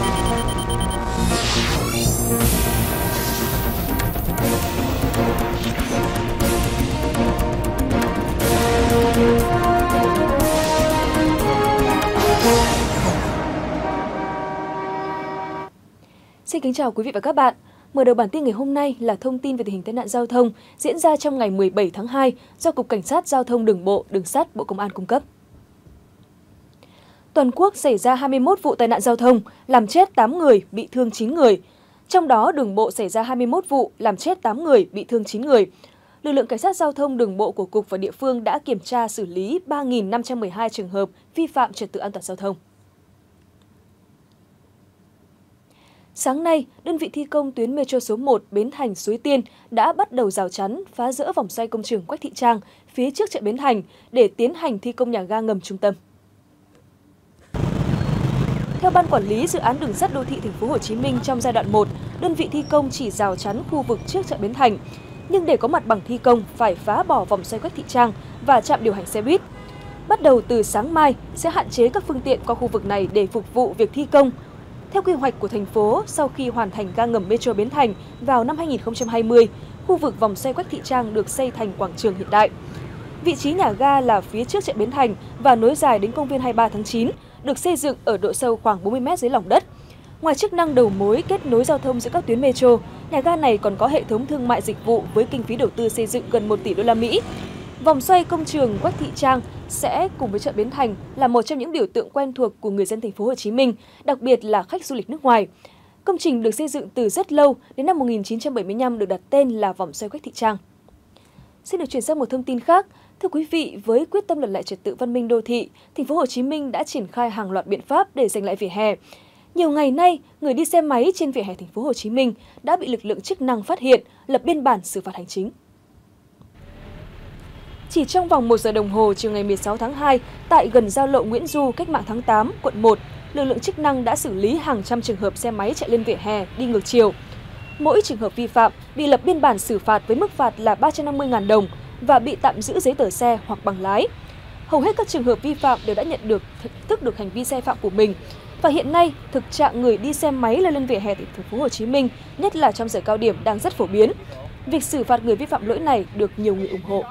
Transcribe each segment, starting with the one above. Xin kính chào quý vị và các bạn. Mở đầu bản tin ngày hôm nay là thông tin về tình hình tai nạn giao thông diễn ra trong ngày 17 tháng 2 do Cục Cảnh sát Giao thông Đường bộ, Đường sắt, Bộ Công an cung cấp. Toàn quốc xảy ra 21 vụ tai nạn giao thông, làm chết 8 người, bị thương 9 người. Trong đó, đường bộ xảy ra 21 vụ, làm chết 8 người, bị thương 9 người. Lực lượng Cảnh sát Giao thông Đường bộ của Cục và địa phương đã kiểm tra xử lý 3.512 trường hợp vi phạm trật tự an toàn giao thông. Sáng nay, đơn vị thi công tuyến Metro số 1 Bến Thành - Suối Tiên đã bắt đầu rào chắn, phá dỡ vòng xoay công trường Quách Thị Trang phía trước chợ Bến Thành để tiến hành thi công nhà ga ngầm trung tâm. Theo Ban Quản lý Dự án Đường sắt Đô thị Thành phố Hồ Chí Minh, trong giai đoạn 1, đơn vị thi công chỉ rào chắn khu vực trước chợ Bến Thành, nhưng để có mặt bằng thi công phải phá bỏ vòng xoay Quách Thị Trang và trạm điều hành xe buýt. Bắt đầu từ sáng mai sẽ hạn chế các phương tiện qua khu vực này để phục vụ việc thi công. Theo quy hoạch của thành phố, sau khi hoàn thành ga ngầm Metro Bến Thành vào năm 2020, khu vực vòng xoay Quách Thị Trang được xây thành quảng trường hiện đại. Vị trí nhà ga là phía trước chợ Bến Thành và nối dài đến công viên 23 tháng 9, được xây dựng ở độ sâu khoảng 40 m dưới lòng đất. Ngoài chức năng đầu mối kết nối giao thông giữa các tuyến metro, nhà ga này còn có hệ thống thương mại dịch vụ với kinh phí đầu tư xây dựng gần 1 tỷ đô la Mỹ. Vòng xoay công trường Quách Thị Trang sẽ cùng với chợ Bến Thành là một trong những biểu tượng quen thuộc của người dân thành phố Hồ Chí Minh, đặc biệt là khách du lịch nước ngoài. Công trình được xây dựng từ rất lâu, đến năm 1975 được đặt tên là vòng xoay Quách Thị Trang. Xin được chuyển sang một thông tin khác. Thưa quý vị, với quyết tâm lập lại trật tự văn minh đô thị, thành phố Hồ Chí Minh đã triển khai hàng loạt biện pháp để giành lại vỉa hè. Nhiều ngày nay, người đi xe máy trên vỉa hè thành phố Hồ Chí Minh đã bị lực lượng chức năng phát hiện, lập biên bản xử phạt hành chính. Chỉ trong vòng 1 giờ đồng hồ chiều ngày 16 tháng 2, tại gần giao lộ Nguyễn Du, Cách mạng tháng 8, quận 1, lực lượng chức năng đã xử lý hàng trăm trường hợp xe máy chạy lên vỉa hè đi ngược chiều. Mỗi trường hợp vi phạm bị lập biên bản xử phạt với mức phạt là 350.000 đồng và bị tạm giữ giấy tờ xe hoặc bằng lái. Hầu hết các trường hợp vi phạm đều đã nhận được thức được hành vi sai phạm của mình. Và hiện nay, thực trạng người đi xe máy lên vỉa hè tại thành phố Hồ Chí Minh, nhất là trong giờ cao điểm, đang rất phổ biến. Việc xử phạt người vi phạm lỗi này được nhiều người ủng hộ.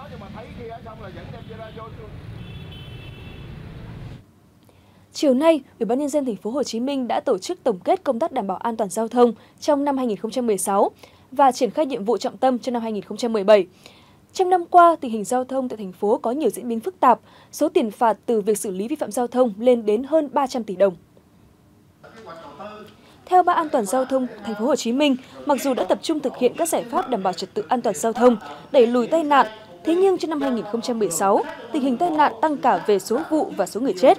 Chiều nay, Ủy ban nhân dân thành phố Hồ Chí Minh đã tổ chức tổng kết công tác đảm bảo an toàn giao thông trong năm 2016 và triển khai nhiệm vụ trọng tâm cho năm 2017. Trong năm qua, tình hình giao thông tại thành phố có nhiều diễn biến phức tạp, số tiền phạt từ việc xử lý vi phạm giao thông lên đến hơn 300 tỷ đồng. Theo Ban An toàn giao thông thành phố Hồ Chí Minh, mặc dù đã tập trung thực hiện các giải pháp đảm bảo trật tự an toàn giao thông, đẩy lùi tai nạn, thế nhưng trong năm 2016, tình hình tai nạn tăng cả về số vụ và số người chết.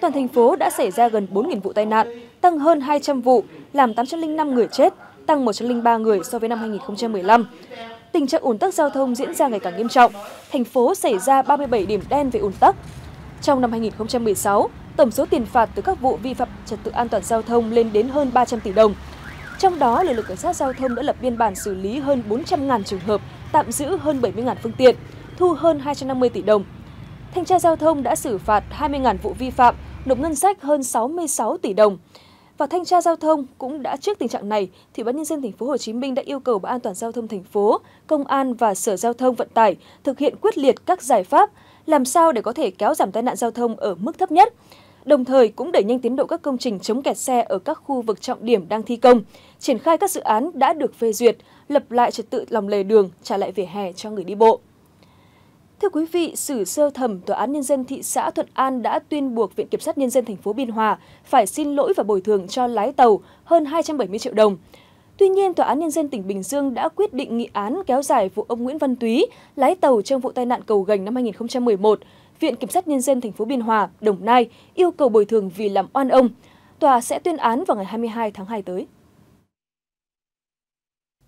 Toàn thành phố đã xảy ra gần 4.000 vụ tai nạn, tăng hơn 200 vụ, làm 805 người chết, tăng 103 người so với năm 2015. Tình trạng ùn tắc giao thông diễn ra ngày càng nghiêm trọng. Thành phố xảy ra 37 điểm đen về ùn tắc. Trong năm 2016, tổng số tiền phạt từ các vụ vi phạm trật tự an toàn giao thông lên đến hơn 300 tỷ đồng. Trong đó, lực lượng cảnh sát giao thông đã lập biên bản xử lý hơn 400.000 trường hợp, tạm giữ hơn 70.000 phương tiện, thu hơn 250 tỷ đồng. Thanh tra giao thông đã xử phạt 20.000 vụ vi phạm, nộp ngân sách hơn 66 tỷ đồng. Và thanh tra giao thông cũng đã trước tình trạng này, thì Ủy ban nhân dân thành phố Hồ Chí Minh đã yêu cầu Ban An toàn giao thông thành phố, Công an và Sở Giao thông Vận tải thực hiện quyết liệt các giải pháp làm sao để có thể kéo giảm tai nạn giao thông ở mức thấp nhất. Đồng thời cũng đẩy nhanh tiến độ các công trình chống kẹt xe ở các khu vực trọng điểm đang thi công, triển khai các dự án đã được phê duyệt, lập lại trật tự lòng lề đường, trả lại vỉa hè cho người đi bộ. Thưa quý vị, xử sơ thẩm Tòa án Nhân dân thị xã Thuận An đã tuyên buộc Viện Kiểm sát Nhân dân thành phố Biên Hòa phải xin lỗi và bồi thường cho lái tàu hơn 270 triệu đồng. Tuy nhiên, Tòa án Nhân dân tỉnh Bình Dương đã quyết định nghị án kéo dài vụ ông Nguyễn Văn Túy, lái tàu trong vụ tai nạn cầu Gành năm 2011. Viện Kiểm sát Nhân dân thành phố Biên Hòa, Đồng Nai yêu cầu bồi thường vì làm oan ông. Tòa sẽ tuyên án vào ngày 22 tháng 2 tới.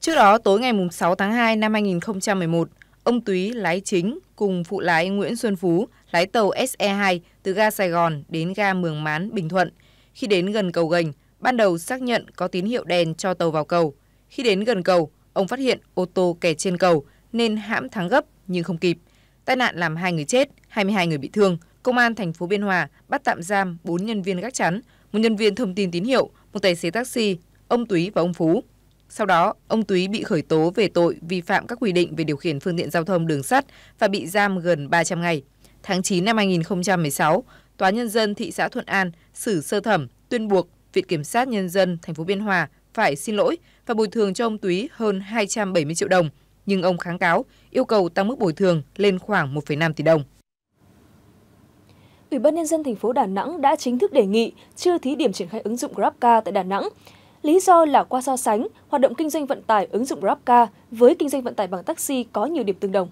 Trước đó, tối ngày 6 tháng 2 năm 2011, ông Túy lái chính cùng phụ lái Nguyễn Xuân Phú lái tàu SE2 từ ga Sài Gòn đến ga Mường Mán, Bình Thuận. Khi đến gần cầu Gành, ban đầu xác nhận có tín hiệu đèn cho tàu vào cầu. Khi đến gần cầu, ông phát hiện ô tô kẹt trên cầu nên hãm thắng gấp nhưng không kịp. Tai nạn làm 2 người chết, 22 người bị thương. Công an thành phố Biên Hòa bắt tạm giam 4 nhân viên gác chắn, một nhân viên thông tin tín hiệu, một tài xế taxi, ông Túy và ông Phú. Sau đó, ông Túy bị khởi tố về tội vi phạm các quy định về điều khiển phương tiện giao thông đường sắt và bị giam gần 300 ngày. Tháng 9 năm 2016, Tòa Nhân dân thị xã Thuận An xử sơ thẩm tuyên buộc Viện Kiểm sát Nhân dân thành phố Biên Hòa phải xin lỗi và bồi thường cho ông Túy hơn 270 triệu đồng, nhưng ông kháng cáo, yêu cầu tăng mức bồi thường lên khoảng 1,5 tỷ đồng. Ủy ban Nhân dân thành phố Đà Nẵng đã chính thức đề nghị chưa thí điểm triển khai ứng dụng GrabCar tại Đà Nẵng. Lý do là qua so sánh, hoạt động kinh doanh vận tải ứng dụng GrabCar với kinh doanh vận tải bằng taxi có nhiều điểm tương đồng.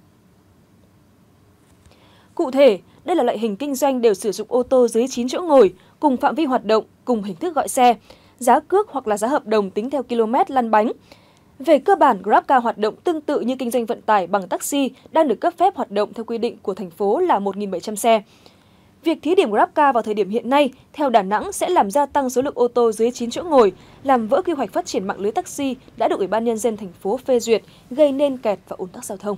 Cụ thể, đây là loại hình kinh doanh đều sử dụng ô tô dưới 9 chỗ ngồi, cùng phạm vi hoạt động, cùng hình thức gọi xe, giá cước hoặc là giá hợp đồng tính theo km lăn bánh. Về cơ bản, GrabCar hoạt động tương tự như kinh doanh vận tải bằng taxi đang được cấp phép hoạt động theo quy định của thành phố là 1.700 xe. Việc thí điểm GrabCar vào thời điểm hiện nay, theo Đà Nẵng sẽ làm gia tăng số lượng ô tô dưới 9 chỗ ngồi, làm vỡ quy hoạch phát triển mạng lưới taxi đã được Ủy ban Nhân dân thành phố phê duyệt, gây nên kẹt và ùn tắc giao thông.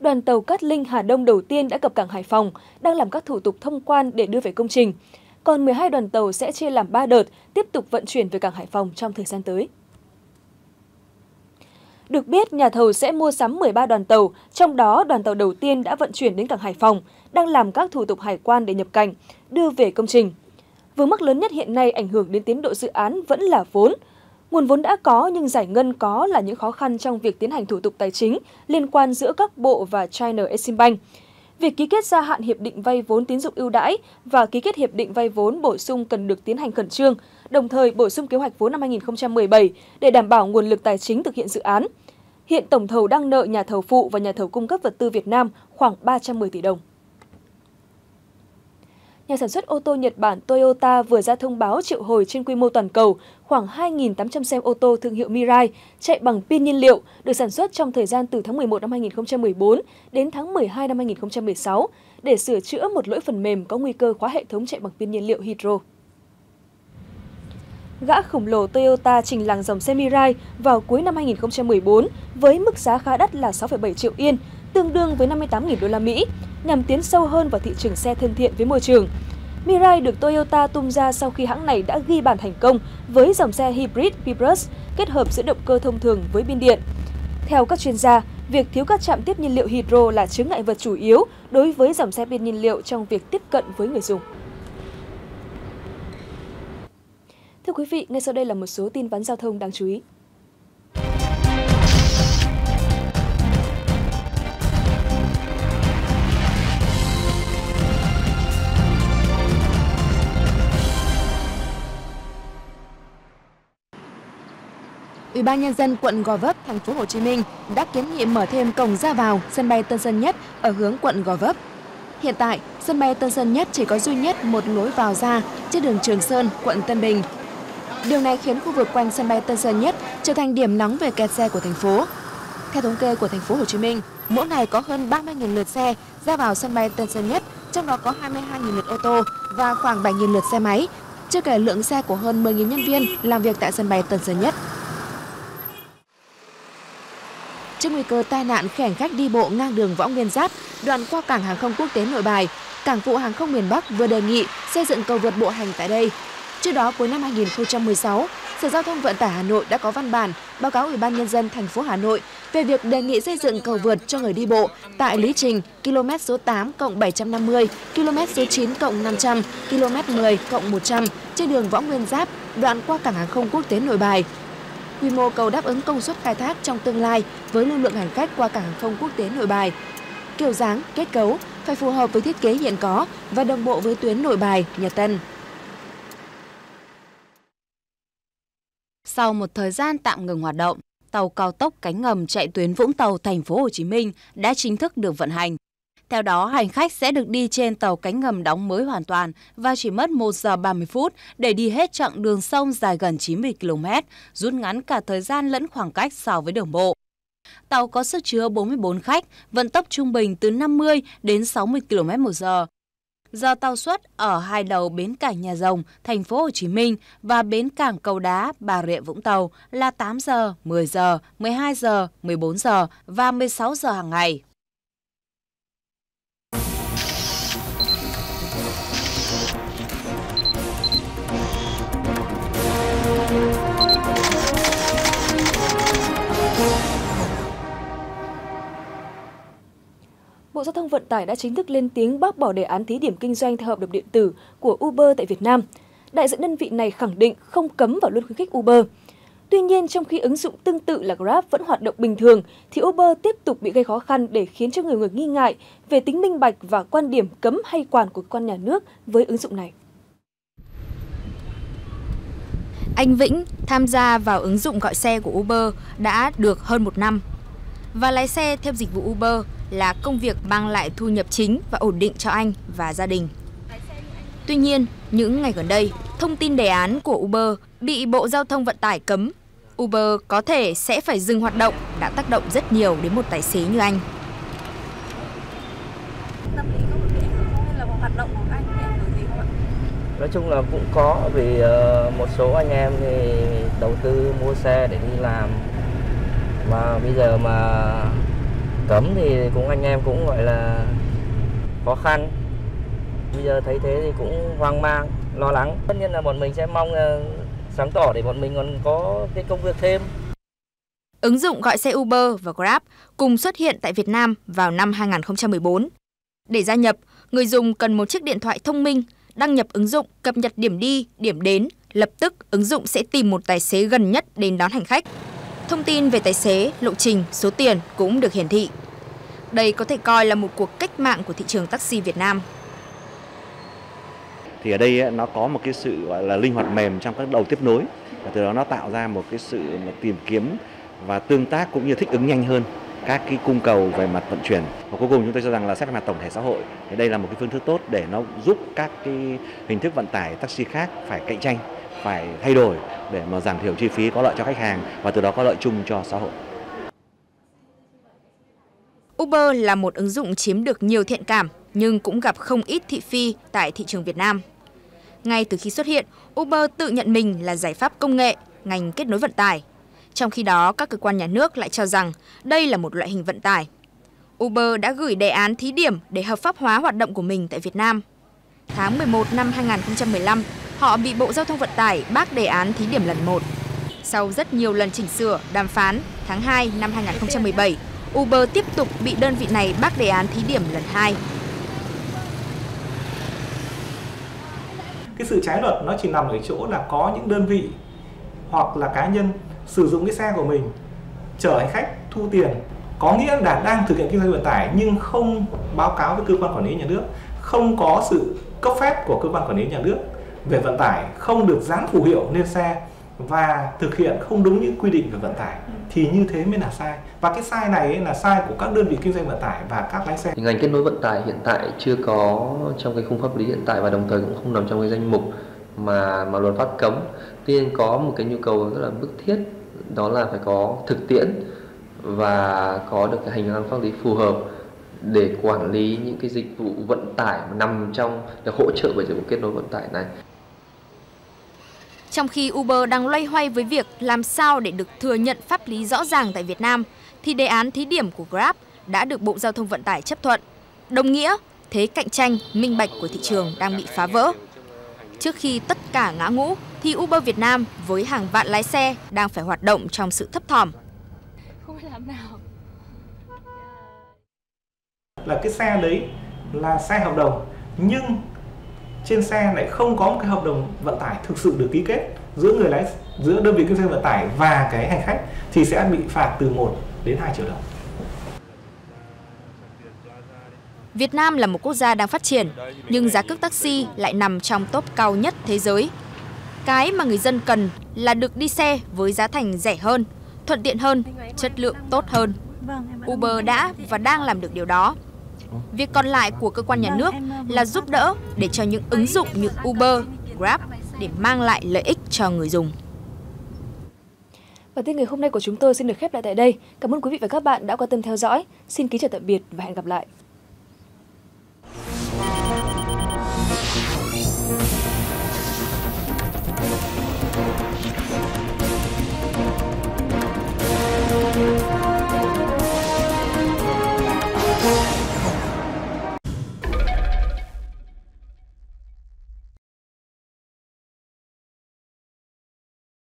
Đoàn tàu Cát Linh Hà Đông đầu tiên đã cập cảng Hải Phòng, đang làm các thủ tục thông quan để đưa về công trình. Còn 12 đoàn tàu sẽ chia làm 3 đợt, tiếp tục vận chuyển về cảng Hải Phòng trong thời gian tới. Được biết, nhà thầu sẽ mua sắm 13 đoàn tàu, trong đó đoàn tàu đầu tiên đã vận chuyển đến cảng Hải Phòng, đang làm các thủ tục hải quan để nhập cảnh, đưa về công trình. Vướng mắc lớn nhất hiện nay ảnh hưởng đến tiến độ dự án vẫn là vốn. Nguồn vốn đã có nhưng giải ngân có là những khó khăn trong việc tiến hành thủ tục tài chính liên quan giữa các bộ và China Exim Bank. Việc ký kết gia hạn hiệp định vay vốn tín dụng ưu đãi và ký kết hiệp định vay vốn bổ sung cần được tiến hành khẩn trương, đồng thời bổ sung kế hoạch vốn năm 2017 để đảm bảo nguồn lực tài chính thực hiện dự án. Hiện tổng thầu đang nợ nhà thầu phụ và nhà thầu cung cấp vật tư Việt Nam khoảng 310 tỷ đồng. Nhà sản xuất ô tô Nhật Bản Toyota vừa ra thông báo triệu hồi trên quy mô toàn cầu khoảng 2.800 xe ô tô thương hiệu Mirai chạy bằng pin nhiên liệu được sản xuất trong thời gian từ tháng 11 năm 2014 đến tháng 12 năm 2016 để sửa chữa một lỗi phần mềm có nguy cơ khóa hệ thống chạy bằng pin nhiên liệu hydro. Gã khổng lồ Toyota trình làng dòng xe Mirai vào cuối năm 2014 với mức giá khá đắt là 6,7 triệu Yên, tương đương với 58.000 đô la Mỹ, nhằm tiến sâu hơn vào thị trường xe thân thiện với môi trường. Mirai được Toyota tung ra sau khi hãng này đã ghi bàn thành công với dòng xe hybrid Prius kết hợp giữa động cơ thông thường với pin điện. Theo các chuyên gia, việc thiếu các trạm tiếp nhiên liệu hydro là chướng ngại vật chủ yếu đối với dòng xe pin nhiên liệu trong việc tiếp cận với người dùng. Thưa quý vị, ngay sau đây là một số tin vắn giao thông đáng chú ý. Ủy ban Nhân dân quận Gò Vấp, thành phố Hồ Chí Minh đã kiến nghị mở thêm cổng ra vào sân bay Tân Sơn Nhất ở hướng quận Gò Vấp. Hiện tại, sân bay Tân Sơn Nhất chỉ có duy nhất một lối vào ra trên đường Trường Sơn, quận Tân Bình. Điều này khiến khu vực quanh sân bay Tân Sơn Nhất trở thành điểm nóng về kẹt xe của thành phố. Theo thống kê của thành phố Hồ Chí Minh, mỗi ngày có hơn 30.000 lượt xe ra vào sân bay Tân Sơn Nhất, trong đó có 22.000 lượt ô tô và khoảng 7.000 lượt xe máy, chưa kể lượng xe của hơn 10.000 nhân viên làm việc tại sân bay Tân Sơn Nhất. Trước nguy cơ tai nạn khiển khách đi bộ ngang đường Võ Nguyên Giáp, đoạn qua cảng hàng không quốc tế Nội Bài, Cảng vụ hàng không miền Bắc vừa đề nghị xây dựng cầu vượt bộ hành tại đây. Trước đó, cuối năm 2016, Sở Giao thông Vận tải Hà Nội đã có văn bản báo cáo Ủy ban Nhân dân thành phố Hà Nội về việc đề nghị xây dựng cầu vượt cho người đi bộ tại lý trình km số 8+750, km số 9+500, km 10+100 trên đường Võ Nguyên Giáp, đoạn qua cảng hàng không quốc tế Nội Bài. Quy mô cầu đáp ứng công suất khai thác trong tương lai với lưu lượng hành khách qua cảng hàng không quốc tế Nội Bài. Kiểu dáng, kết cấu phải phù hợp với thiết kế hiện có và đồng bộ với tuyến Nội Bài, Nhật Tân. Sau một thời gian tạm ngừng hoạt động, tàu cao tốc cánh ngầm chạy tuyến Vũng Tàu thành phố Hồ Chí Minh đã chính thức được vận hành. Theo đó, hành khách sẽ được đi trên tàu cánh ngầm đóng mới hoàn toàn và chỉ mất 1 giờ 30 phút để đi hết chặng đường sông dài gần 90 km, rút ngắn cả thời gian lẫn khoảng cách so với đường bộ. Tàu có sức chứa 44 khách, vận tốc trung bình từ 50 đến 60 km/h. Giờ tàu xuất ở hai đầu bến cảng Nhà Rồng, thành phố Hồ Chí Minh và bến cảng Cầu Đá, Bà Rịa, Vũng Tàu là 8 giờ, 10 giờ, 12 giờ, 14 giờ và 16 giờ hàng ngày. Bộ Giao thông Vận tải đã chính thức lên tiếng bác bỏ đề án thí điểm kinh doanh theo hợp đồng điện tử của Uber tại Việt Nam. Đại diện đơn vị này khẳng định không cấm và luôn khuyến khích Uber. Tuy nhiên, trong khi ứng dụng tương tự là Grab vẫn hoạt động bình thường, thì Uber tiếp tục bị gây khó khăn để khiến cho nhiều người nghi ngại về tính minh bạch và quan điểm cấm hay quản của cơ quan nhà nước với ứng dụng này. Anh Vĩnh tham gia vào ứng dụng gọi xe của Uber đã được hơn 1 năm. Và lái xe theo dịch vụ Uber là công việc mang lại thu nhập chính và ổn định cho anh và gia đình. Tuy nhiên, những ngày gần đây, thông tin đề án của Uber bị Bộ Giao thông Vận tải cấm, Uber có thể sẽ phải dừng hoạt động đã tác động rất nhiều đến một tài xế như anh. Tâm lý có một cái ảnh hưởng hay là hoạt động của anh ảnh hưởng gì không ạ? Nói chung là cũng có, vì một số anh em thì đầu tư mua xe để đi làm, mà bây giờ mà cấm thì cũng anh em cũng gọi là khó khăn. Bây giờ thấy thế thì cũng hoang mang, lo lắng. Tất nhiên là bọn mình sẽ mong sáng tỏ để bọn mình còn có cái công việc thêm. Ứng dụng gọi xe Uber và Grab cùng xuất hiện tại Việt Nam vào năm 2014. Để gia nhập, người dùng cần một chiếc điện thoại thông minh, đăng nhập ứng dụng, cập nhật điểm đi, điểm đến. Lập tức, ứng dụng sẽ tìm một tài xế gần nhất đến đón hành khách. Thông tin về tài xế, lộ trình, số tiền cũng được hiển thị. Đây có thể coi là một cuộc cách mạng của thị trường taxi Việt Nam. Thì ở đây nó có một cái sự gọi là linh hoạt mềm trong các đầu tiếp nối, và từ đó nó tạo ra một cái sự tìm kiếm và tương tác cũng như thích ứng nhanh hơn các cái cung cầu về mặt vận chuyển. Và cuối cùng chúng tôi cho rằng là xét về mặt tổng thể xã hội thì đây là một cái phương thức tốt để nó giúp các cái hình thức vận tải taxi khác phải cạnh tranh, phải thay đổi để mà giảm thiểu chi phí, có lợi cho khách hàng và từ đó có lợi chung cho xã hội. Uber là một ứng dụng chiếm được nhiều thiện cảm, nhưng cũng gặp không ít thị phi tại thị trường Việt Nam. Ngay từ khi xuất hiện, Uber tự nhận mình là giải pháp công nghệ, ngành kết nối vận tải. Trong khi đó, các cơ quan nhà nước lại cho rằng đây là một loại hình vận tải. Uber đã gửi đề án thí điểm để hợp pháp hóa hoạt động của mình tại Việt Nam. Tháng 11 năm 2015, họ bị Bộ Giao thông Vận tải bác đề án thí điểm lần 1. Sau rất nhiều lần chỉnh sửa, đàm phán, tháng 2 năm 2017, Uber tiếp tục bị đơn vị này bác đề án thí điểm lần 2. Cái sự trái luật nó chỉ nằm ở chỗ là có những đơn vị hoặc là cá nhân sử dụng cái xe của mình chở hành khách thu tiền, có nghĩa là đang thực hiện kinh doanh vận tải nhưng không báo cáo với cơ quan quản lý nhà nước, không có sự cấp phép của cơ quan quản lý nhà nước về vận tải, không được dán phù hiệu lên xe và thực hiện không đúng những quy định về vận tải thì như thế mới là sai. Và cái sai này là sai của các đơn vị kinh doanh vận tải và các lái xe. Ngành kết nối vận tải hiện tại chưa có trong cái khung pháp lý hiện tại và đồng thời cũng không nằm trong cái danh mục mà luật pháp cấm. Tuy nhiên có một cái nhu cầu rất là bức thiết, đó là phải có thực tiễn và có được cái hành lang pháp lý phù hợp để quản lý những cái dịch vụ vận tải nằm trong để hỗ trợ về dịch vụ kết nối vận tải này. Trong khi Uber đang loay hoay với việc làm sao để được thừa nhận pháp lý rõ ràng tại Việt Nam, thì đề án thí điểm của Grab đã được Bộ Giao thông Vận tải chấp thuận. Đồng nghĩa, thế cạnh tranh, minh bạch của thị trường đang bị phá vỡ. Trước khi tất cả ngã ngũ, thì Uber Việt Nam với hàng vạn lái xe đang phải hoạt động trong sự thấp thỏm. Không biết làm nào. Là cái xe đấy là xe hợp đồng, nhưng trên xe lại không có một cái hợp đồng vận tải thực sự được ký kết giữa giữa đơn vị kinh doanh vận tải và cái hành khách thì sẽ bị phạt từ 1 đến 2 triệu đồng. Việt Nam là một quốc gia đang phát triển, nhưng giá cước taxi lại nằm trong top cao nhất thế giới. Cái mà người dân cần là được đi xe với giá thành rẻ hơn, thuận tiện hơn, chất lượng tốt hơn. Uber đã và đang làm được điều đó. Việc còn lại của cơ quan nhà nước là giúp đỡ để cho những ứng dụng như Uber, Grab để mang lại lợi ích cho người dùng. Bản tin ngày hôm nay của chúng tôi xin được khép lại tại đây. Cảm ơn quý vị và các bạn đã quan tâm theo dõi. Xin kính chào tạm biệt và hẹn gặp lại.